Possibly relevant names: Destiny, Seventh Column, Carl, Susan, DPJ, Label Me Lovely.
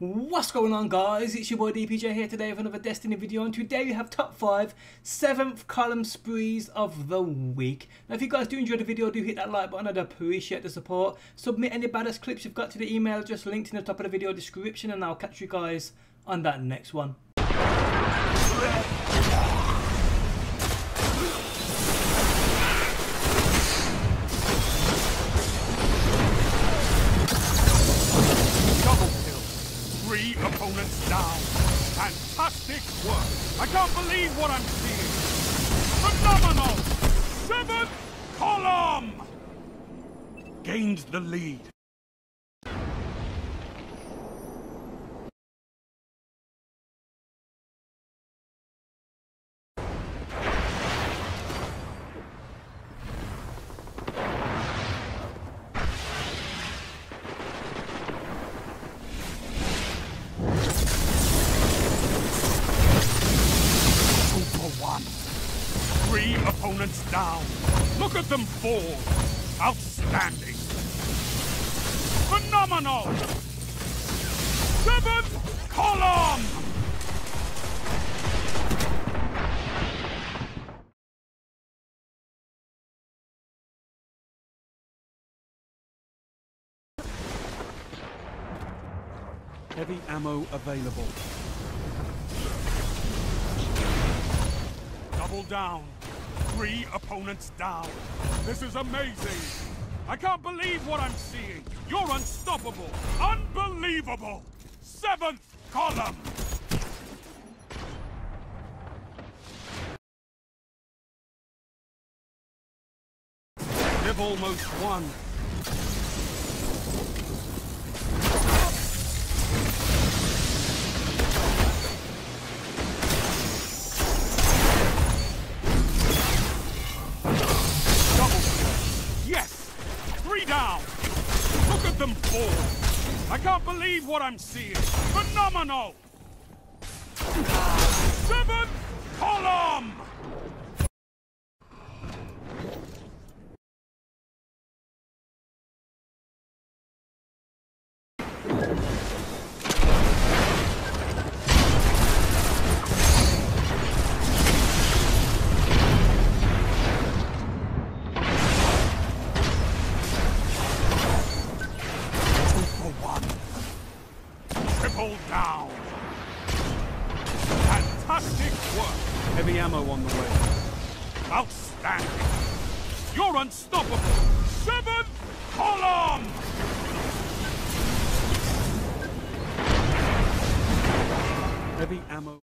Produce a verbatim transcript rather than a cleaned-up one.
What's going on, guys? It's your boy D P J here today with another Destiny video, and today we have top five seventh column sprees of the week. Now if you guys do enjoy the video, do hit that like button. I'd appreciate the support. Submit any badass clips you've got to the email just linked in the top of the video description, and I'll catch you guys on that next one. Three opponents down. Fantastic work. I can't believe what I'm seeing. Phenomenal. Seventh Column gains the lead. Three opponents down. Look at them fall. Outstanding. Phenomenal. Seventh Column. Heavy ammo available. Double down. Three opponents down. This is amazing. I can't believe what I'm seeing. You're unstoppable. Unbelievable. Seventh Column. They've almost won. Them fall. I can't believe what I'm seeing. Phenomenal. Seventh Column. Down. Fantastic work. Heavy ammo on the way. Outstanding. You're unstoppable. Seventh Column. Heavy ammo.